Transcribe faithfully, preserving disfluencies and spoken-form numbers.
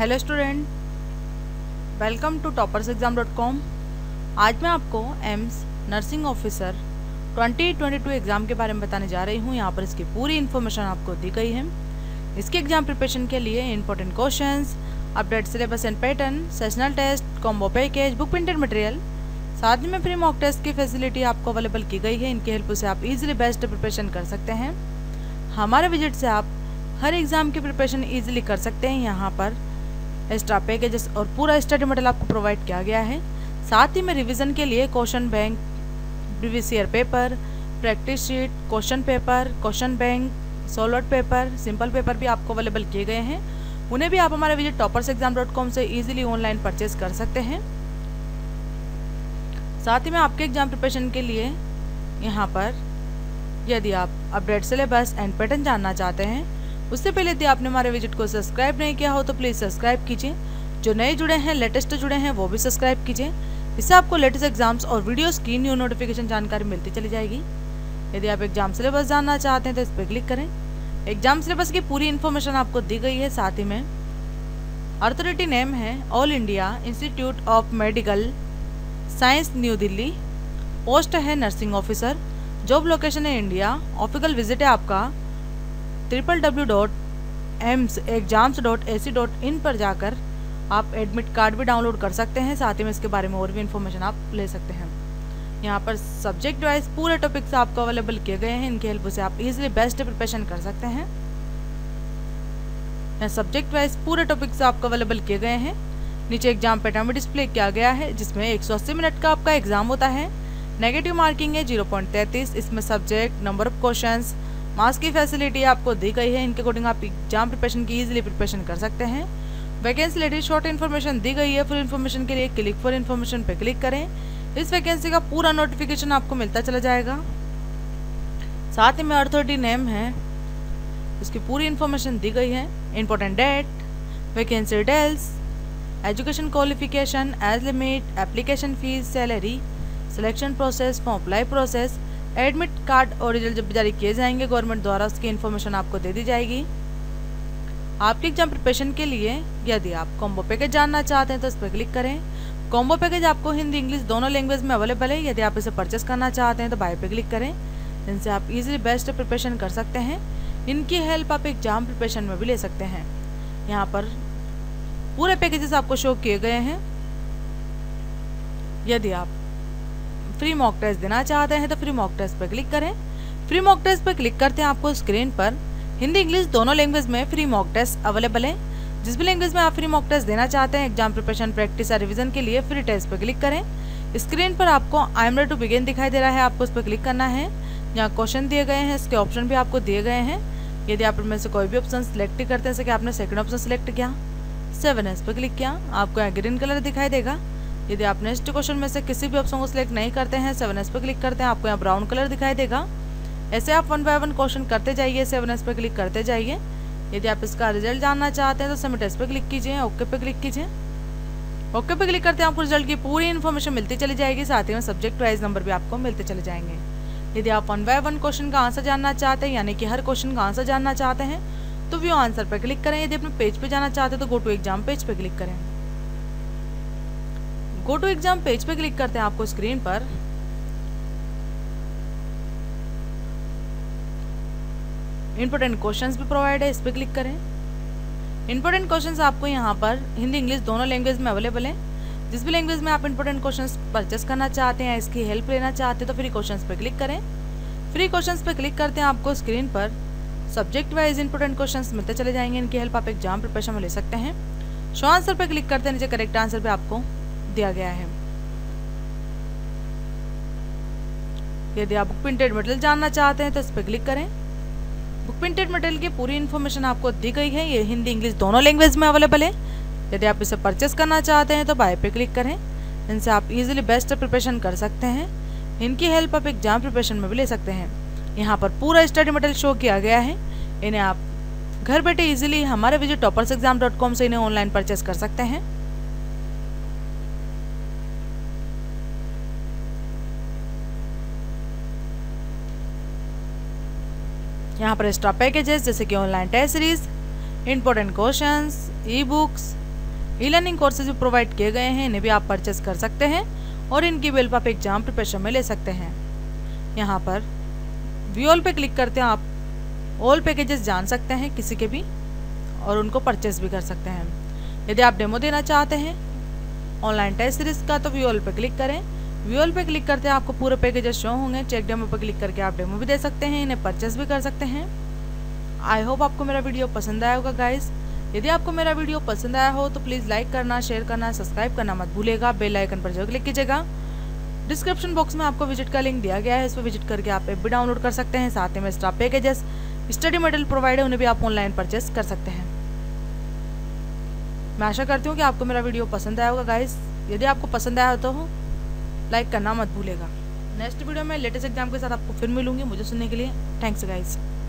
Hello student, welcome to toppers exam dot com. आज मैं आपको AIIMS nursing officer twenty twenty two exam के बारे में बताने जा रही हूँ। यहाँ पर इसकी पूरी इन्फॉर्मेशन आपको दी गई है। इसके एग्ज़ाम प्रिपरेशन के लिए important questions, update syllabus and pattern, sessional test, combo package, book printed material, साथ में फ्री मॉक टेस्ट की फैसिलिटी आपको अवेलेबल की गई है। इनकी हेल्प से आप इजीली बेस्ट प्रिपरेशन कर सकते हैं। हमारे विजिट से आप हर एग्ज़ाम की प्रिपरेशन इजीली कर सकते हैं। यहाँ पर एक्स्ट्रा पैकेजेस और पूरा स्टडी मटेरियल आपको प्रोवाइड किया गया है। साथ ही में रिवीजन के लिए question bank, BVCA paper, practice sheet, question paper, question bank, solar paper, simple paper भी आपको अवेलेबल किए गए हैं। उन्हें भी आप हमारे visit toppers exam dot com से ईजिली ऑनलाइन परचेज कर सकते हैं। साथ ही में आपके एग्जाम प्रिपरेशन के लिए यहाँ पर यदि आप अपडेट सिलेबस एंड पैटर्न जानना चाहते हैं, उससे पहले यदि आपने हमारे विजिट को सब्सक्राइब नहीं किया हो तो प्लीज़ सब्सक्राइब कीजिए। जो नए जुड़े हैं, लेटेस्ट जुड़े हैं, वो भी सब्सक्राइब कीजिए। इससे आपको लेटेस्ट एग्जाम्स और वीडियोस की न्यू नोटिफिकेशन जानकारी मिलती चली जाएगी। यदि आप एग्जाम सिलेबस जानना चाहते हैं तो इस पर क्लिक करें। एग्जाम सिलेबस की पूरी इन्फॉर्मेशन आपको दी गई है। साथ ही में अथॉरिटी नेम है all India institute of medical science new Delhi. Post है नर्सिंग ऑफिसर। जॉब लोकेशन है इंडिया। ऑफिकल विजिट है आपका triple W dot AIIMS exams dot A C dot in पर जाकर आप एडमिट कार्ड भी डाउनलोड कर सकते हैं। साथ ही में इसके बारे में और भी इन्फॉर्मेशन आप ले सकते हैं। यहाँ पर सब्जेक्ट वाइज पूरे टॉपिक्स आपको अवेलेबल किए गए हैं। इनकी हेल्प से आप इजीली बेस्ट प्रिपरेशन कर सकते हैं। सब्जेक्ट वाइज पूरे टॉपिक्स आपको अवेलेबल किए गए हैं। नीचे एग्जाम पैटर्न भी डिस्प्ले किया गया है, जिसमें एक सौ अस्सी मिनट का आपका एग्जाम होता है। नेगेटिव मार्किंग है जीरो पॉइंट तैंतीस। इसमें subject, number of question, marks की फैसिलिटी आपको दी गई है। इनके अकॉर्डिंग आप एग्जाम प्रिपरेशन की इजीली प्रिपरेशन कर सकते हैं। वैकेंसी लेटेस्ट शॉर्ट इन्फॉर्मेशन दी गई है। फुल इन्फॉर्मेशन के लिए क्लिक फॉर इन्फॉर्मेशन पर क्लिक करें। इस वैकेंसी का पूरा नोटिफिकेशन आपको मिलता चला जाएगा। साथ ही में अथॉरिटी नेम है, उसकी पूरी इन्फॉर्मेशन दी गई है। Important date, vacancy details, education qualification, age limit, application fees, salary, selection process, form apply process, admit card और रिजल्ट जब जारी किए जाएंगे गवर्नमेंट द्वारा, उसकी इन्फॉर्मेशन आपको दे दी जाएगी। आपके एग्जाम प्रिपरेशन के लिए यदि आप कॉम्बो पैकेज जानना चाहते हैं तो इस पर क्लिक करें। कॉम्बो पैकेज आपको हिंदी इंग्लिश दोनों लैंग्वेज में अवेलेबल है। यदि आप इसे परचेस करना चाहते हैं तो बाय पे क्लिक करें। इनसे आप इजीली बेस्ट प्रिपरेशन कर सकते हैं। इनकी हेल्प आप एग्जाम प्रिपरेशन में भी ले सकते हैं। यहाँ पर पूरे पैकेजेस आपको शो किए गए हैं। यदि आप फ्री मॉक टेस्ट देना चाहते हैं तो फ्री मॉक टेस्ट पर क्लिक करें। फ्री मॉक टेस्ट पर क्लिक करते हैं आपको स्क्रीन पर हिंदी इंग्लिश दोनों लैंग्वेज में फ्री मॉक टेस्ट अवेलेबल है। जिस भी लैंग्वेज में आप फ्री मॉक टेस्ट देना चाहते हैं एग्जाम प्रिपरेशन, प्रैक्टिस या रिवीजन के लिए फ्री टेस्ट पर क्लिक करें। स्क्रीन पर आपको I am ready to begin दिखाई दे रहा है, आपको उस पर क्लिक करना है। यहाँ क्वेश्चन दिए गए हैं, इसके ऑप्शन भी आपको दिए गए हैं। यदि आप इनमें से कोई भी ऑप्शन सिलेक्ट करते हैं, जैसे कि आपने सेकेंड ऑप्शन सिलेक्ट किया, सेवन एस पर क्लिक किया, आपको यहाँ ग्रीन कलर दिखाई देगा। यदि आप नेक्स्ट क्वेश्चन में से किसी भी ऑप्शन को सिलेक्ट नहीं करते हैं, सेवन एस पर क्लिक करते हैं, आपको यहाँ ब्राउन कलर दिखाई देगा। ऐसे आप वन बाय वन क्वेश्चन करते जाइए, सेवन एस पर क्लिक करते जाइए। यदि आप इसका रिजल्ट जानना चाहते हैं तो सबमिट एस पर क्लिक कीजिए, ओके पर क्लिक कीजिए। ओके पर क्लिक करते हैं आपको रिजल्ट की पूरी इन्फॉर्मेशन मिलती चली जाएगी। साथ ही में सब्जेक्ट वाइज नंबर भी आपको मिलते चले जाएंगे। यदि आप वन बाय वन क्वेश्चन का आंसर जानना चाहते हैं, यानी कि हर क्वेश्चन का आंसर जानना चाहते हैं, तो व्यू आंसर पर क्लिक करें। यदि अपने पेज पे जाना चाहते हैं तो गो टू एग्जाम पेज पे क्लिक करें। गो टू एग्जाम पेज पे क्लिक करते हैं आपको स्क्रीन पर इंपॉर्टेंट क्वेश्चंस भी प्रोवाइड है, इस पे क्लिक करें। इंपॉर्टेंट क्वेश्चंस आपको यहाँ पर हिंदी इंग्लिश दोनों लैंग्वेज में अवेलेबल है। जिस भी लैंग्वेज में आप इंपॉर्टेंट क्वेश्चंस परचेस करना चाहते हैं, इसकी हेल्प लेना चाहते हैं तो फ्री क्वेश्चंस पे क्लिक करें। फ्री क्वेश्चंस पे क्लिक करते हैं आपको स्क्रीन पर सब्जेक्ट वाइज इंपॉर्टेंट क्वेश्चंस मिलते चले जाएंगे। इनकी हेल्प आप एग्जाम प्रिपरेशन में ले सकते हैं। शो आंसर पर क्लिक करते हैं, नीचे करेक्ट आंसर पे आपको दिया गया है। यदि आप बुक प्रिंटेड मटेरियल जानना चाहते हैं तो इस पर क्लिक करें। बुक प्रिंटेड मटेरियल की पूरी इन्फॉर्मेशन आपको दी गई है। ये हिंदी इंग्लिश दोनों लैंग्वेज में अवेलेबल है। यदि आप इसे परचेस करना चाहते हैं तो बाय पे क्लिक करें। इनसे आप इजीली बेस्ट प्रिपरेशन कर सकते हैं। इनकी हेल्प आप एग्जाम प्रिपरेशन में भी ले सकते हैं। यहाँ पर पूरा स्टडी मटेरियल शो किया गया है। इन्हें आप घर बैठे इजीली हमारे visit toppers exam dot com से इन्हें ऑनलाइन परचेस कर सकते हैं। यहाँ पर एक्स्ट्रा पैकेजेस जैसे कि online test series, important questions, e books, e learning courses भी प्रोवाइड किए गए हैं, इन्हें भी आप परचेस कर सकते हैं और इनकी वेल्प आप एग्जाम प्रिपरेशन में ले सकते हैं। यहाँ पर व्यू ऑल पे क्लिक करते हैं, आप ऑल पैकेजेस जान सकते हैं किसी के भी और उनको परचेस भी कर सकते हैं। यदि आप डेमो देना चाहते हैं ऑनलाइन टेस्ट सीरीज का तो व्यू ऑल पे क्लिक करें। व्यू ऑल पे क्लिक करते हैं आपको पूरे पैकेजेस शो होंगे। चेक डेमो पे क्लिक करके आप डेमो भी दे सकते हैं, इन्हें परचेस भी कर सकते हैं। आई होप आपको मेरा वीडियो पसंद आया होगा गाइज। यदि आपको मेरा वीडियो पसंद आया हो तो प्लीज़ लाइक करना, शेयर करना, सब्सक्राइब करना मत भूलेगा। बेल आइकन पर जरूर क्लिक कीजिएगा। डिस्क्रिप्शन बॉक्स में आपको विजिट का लिंक दिया गया है, इस पर विजिट करके आप ऐप भी डाउनलोड कर सकते हैं। साथ ही में extra packages, study material provide है, उन्हें भी आप ऑनलाइन परचेस कर सकते हैं। मैं आशा करती हूँ कि आपको मेरा वीडियो पसंद आया होगा गाइज। यदि आपको पसंद आया हो तो लाइक करना मत भूलेगा। नेक्स्ट वीडियो में लेटेस्ट एग्जाम के साथ आपको फिर मिलूंगी। मुझे सुनने के लिए थैंक्स गाइज।